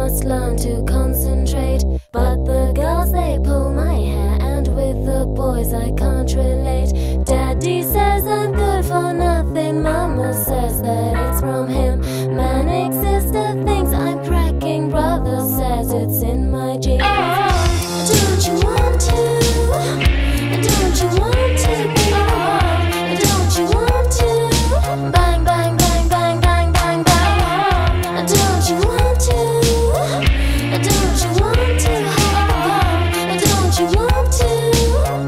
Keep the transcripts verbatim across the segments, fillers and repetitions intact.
must learn to concentrate. But the girls, they pull my hair, and with the boys I can't relate. Daddy says I'm good for nothing, Mama says that it's from him. Manic sister thinks I'm cracking, brother says it's in my genes. Don't you want to? Don't you want to be on? Don't you want to? Bang, bang, bang, bang, bang, bang, bang. Don't you want to? Don't you want to? Don't you want to?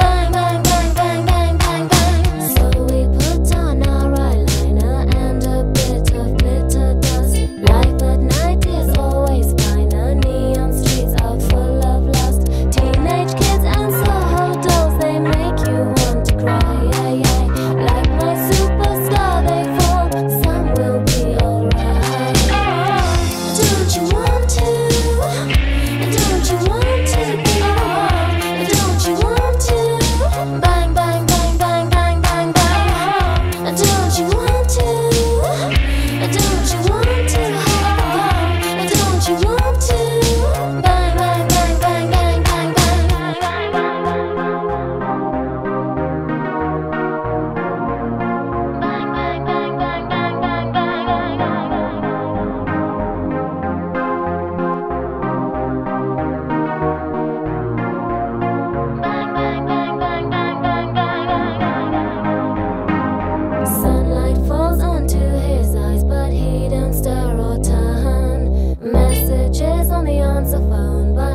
Bang, bang, bang, bang, bang, bang, bang. So we put on our eyeliner and a bit of glitter dust. Life at night is always finer. Neon streets are full of lust. Teenage kids and Soho dolls, they make you want to cry. Like my superstar, they fall. Some will be alright. Don't you want to? Don't you want to be on? Don't you want to? Bang, bang, bang, bang, bang, bang, bang. Don't you want to? Don't you want to? Don't you want to? Bang, bang, bang, bang, bang, bang, bang, bang, bang, bang, bang, bang, bang, bang, bang, bang. Sunlight falls onto his eyes, but he don't stir or turn. Messages on the answer phone, but